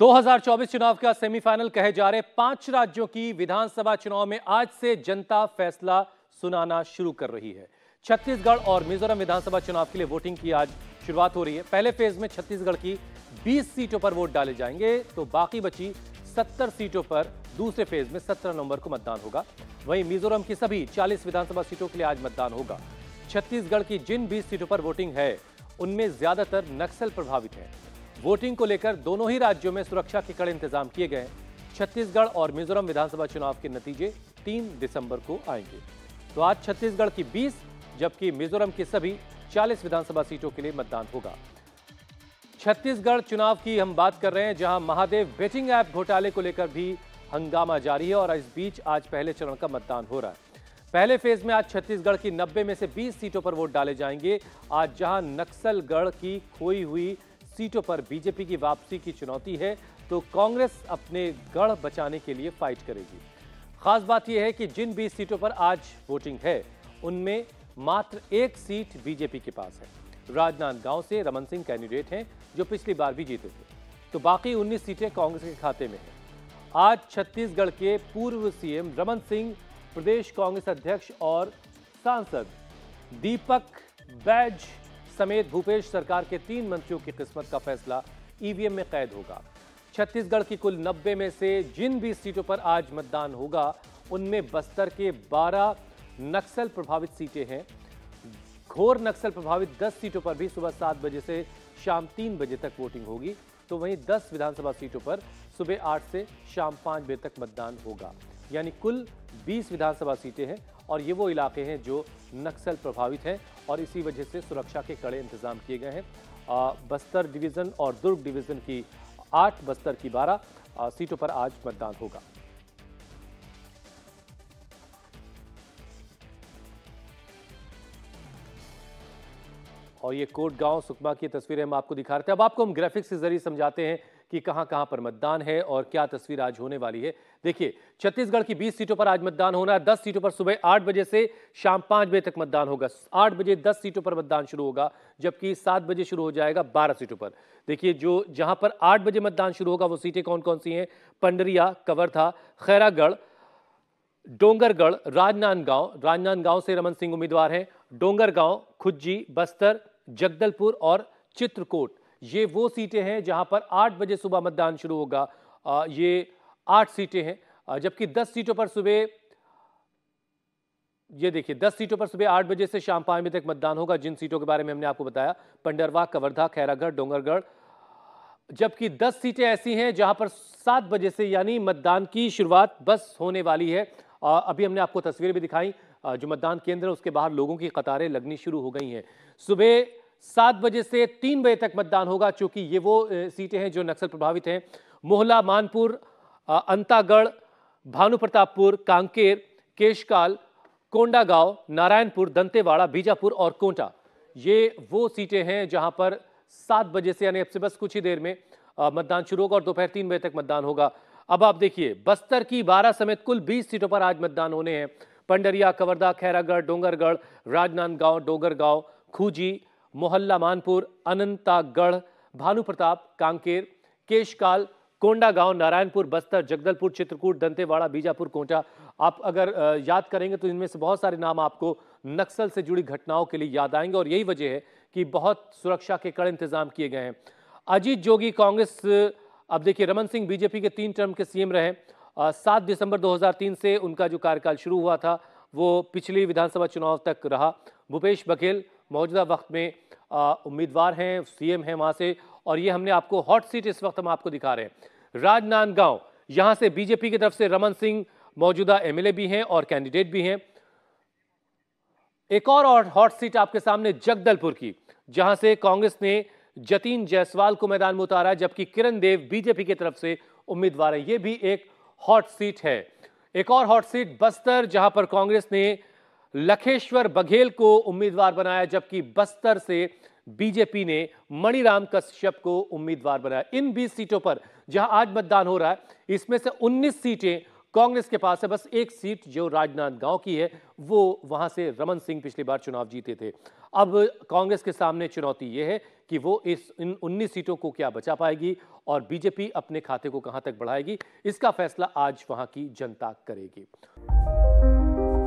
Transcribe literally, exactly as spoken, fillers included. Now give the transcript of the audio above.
दो हज़ार चौबीस चुनाव का सेमीफाइनल कहे जा रहे पांच राज्यों की विधानसभा चुनाव में आज से जनता फैसला सुनाना शुरू कर रही है। छत्तीसगढ़ और मिजोरम विधानसभा चुनाव के लिए वोटिंग की आज शुरुआत हो रही है। पहले फेज में छत्तीसगढ़ की बीस सीटों पर वोट डाले जाएंगे तो बाकी बची सत्तर सीटों पर दूसरे फेज में सत्रह नवंबर को मतदान होगा। वहीं मिजोरम की सभी चालीस विधानसभा सीटों के लिए आज मतदान होगा। छत्तीसगढ़ की जिन बीस सीटों पर वोटिंग है उनमें ज्यादातर नक्सल प्रभावित है। वोटिंग को लेकर दोनों ही राज्यों में सुरक्षा के कड़े इंतजाम किए गए हैं। छत्तीसगढ़ और मिजोरम विधानसभा चुनाव के नतीजे तीन दिसंबर को आएंगे। तो आज छत्तीसगढ़ की बीस जबकि मिजोरम की सभी चालीस विधानसभा सीटों के लिए मतदान होगा। छत्तीसगढ़ चुनाव की हम बात कर रहे हैं जहां महादेव बेटिंग ऐप घोटाले को लेकर भी हंगामा जारी है और इस बीच आज पहले चरण का मतदान हो रहा है। पहले फेज में आज छत्तीसगढ़ की नब्बे में से बीस सीटों पर वोट डाले जाएंगे। आज जहां नक्सलगढ़ की खोई हुई सीटों पर बीजेपी की वापसी की चुनौती है तो कांग्रेस अपने गढ़ बचाने के लिए फाइट करेगी। खास बात यह है कि जिन बीस सीटों पर आज वोटिंग है उनमें मात्र एक सीट बीजेपी के पास है। राजनांदगांव से रमन सिंह कैंडिडेट हैं जो पिछली बार भी जीते थे, तो बाकी उन्नीस सीटें कांग्रेस के खाते में है। आज छत्तीसगढ़ के पूर्व सीएम रमन सिंह, प्रदेश कांग्रेस अध्यक्ष और सांसद दीपक बैज समेत भूपेश सरकार के तीन मंत्रियों की किस्मत का फैसला ईवीएम में कैद होगा। छत्तीसगढ़ की कुल नब्बे में से जिन बीस सीटों पर आज मतदान होगा उनमें बस्तर के बारह नक्सल प्रभावित सीटें हैं। घोर नक्सल प्रभावित दस सीटों पर भी सुबह सात बजे से शाम तीन बजे तक वोटिंग होगी, तो वहीं दस विधानसभा सीटों पर सुबह आठ से शाम पाँच बजे तक मतदान होगा। यानी कुल बीस विधानसभा सीटें हैं और ये वो इलाके हैं जो नक्सल प्रभावित हैं और इसी वजह से सुरक्षा के कड़े इंतजाम किए गए हैं। बस्तर डिवीज़न और दुर्ग डिवीज़न की आठ, बस्तर की बारह सीटों पर आज मतदान होगा। और ये कोटगांव सुकमा की तस्वीरें हम आपको दिखा रहे थे। अब आपको हम ग्राफिक्स के जरिए समझाते हैं कि कहां कहां पर मतदान है और क्या तस्वीर आज होने वाली है। देखिए, छत्तीसगढ़ की बीस सीटों पर आज मतदान होना है। दस सीटों पर सुबह आठ बजे से शाम पाँच बजे तक मतदान होगा। आठ बजे दस सीटों पर मतदान शुरू होगा जबकि सात बजे शुरू हो जाएगा बारह सीटों पर। देखिए, जो जहां पर आठ बजे मतदान शुरू होगा वो सीटें कौन कौन सी हैं? पंडरिया, कवर्धा, खैरागढ़, डोंगरगढ़, राजनांदगांव। राजनांदगांव से रमन सिंह उम्मीदवार हैं। डोंगरगांव, खुज्जी, बस्तर, जगदलपुर और चित्रकोट, ये वो सीटें हैं जहां पर आठ बजे सुबह मतदान शुरू होगा। ये आठ सीटें हैं जबकि दस सीटों पर सुबह, ये देखिए, दस सीटों पर सुबह आठ बजे से शाम पाँच बजे तक मतदान होगा। जिन सीटों के बारे में हमने आपको बताया, पंडरवा, कवर्धा, खैरागढ़, डोंगरगढ़, जबकि दस सीटें ऐसी हैं जहां पर सात बजे से यानी मतदान की शुरुआत बस होने वाली है। अभी हमने आपको तस्वीरें भी दिखाई, जो मतदान केंद्र है उसके बाहर लोगों की कतारें लगनी शुरू हो गई हैं। सुबह सात बजे से तीन बजे तक मतदान होगा, चूंकि ये वो सीटें हैं जो नक्सल प्रभावित हैं। मोहला, मानपुर, अंतागढ़, भानुप्रतापपुर, कांकेर, केशकाल, कोंडागांव, नारायणपुर, दंतेवाड़ा, बीजापुर और कोंटा, ये वो सीटें हैं जहां पर सात बजे से यानी अब से बस कुछ ही देर में मतदान शुरू होगा और दोपहर तीन बजे तक मतदान होगा। अब आप देखिए, बस्तर की बारह समेत कुल बीस सीटों पर आज मतदान होने हैं। पंडरिया, कवर्धा, खैरागढ़, डोंगरगढ़, राजनांदगांव, डोंगरगांव, खूजी, मोहल्ला, मानपुर, अनंतागढ़, भानुप्रताप, कांकेर, केशकाल, कोंडागांव, नारायणपुर, बस्तर, जगदलपुर, चित्रकूट, दंतेवाड़ा, बीजापुर, कोंटा। आप अगर याद करेंगे तो इनमें से बहुत सारे नाम आपको नक्सल से जुड़ी घटनाओं के लिए याद आएंगे और यही वजह है कि बहुत सुरक्षा के कड़े इंतजाम किए गए हैं। अजीत जोगी कांग्रेस, अब देखिए, रमन सिंह बीजेपी के तीन टर्म के सीएम रहे। सात दिसंबर दो हज़ार तीन से उनका जो कार्यकाल शुरू हुआ था वो पिछली विधानसभा चुनाव तक रहा। भूपेश बघेल मौजूदा वक्त में उम्मीदवार हैं, सीएम हैं वहाँ से, और ये हमने आपको हॉट सीट इस वक्त हम आपको दिखा रहे हैं। राजनांदगांव, यहाँ से बीजेपी की तरफ से रमन सिंह मौजूदा एमएलए भी हैं और कैंडिडेट भी हैं। एक और हॉट सीट आपके सामने जगदलपुर की, जहाँ से कांग्रेस ने जतीन जायसवाल को मैदान में उतारा जबकि किरण देव बीजेपी की तरफ से उम्मीदवार है। ये भी एक हॉट सीट है। एक और हॉट सीट बस्तर, जहां पर कांग्रेस ने लखेश्वर बघेल को उम्मीदवार बनाया जबकि बस्तर से बीजेपी ने मणिराम कश्यप को उम्मीदवार बनाया। इन बीस सीटों पर जहां आज मतदान हो रहा है इसमें से उन्नीस सीटें कांग्रेस के पास है। बस एक सीट जो राजनांदगांव की है वो वहां से रमन सिंह पिछली बार चुनाव जीते थे। अब कांग्रेस के सामने चुनौती यह है कि वो इस इन उन्नीस सीटों को क्या बचा पाएगी और बीजेपी अपने खाते को कहां तक बढ़ाएगी, इसका फैसला आज वहां की जनता करेगी।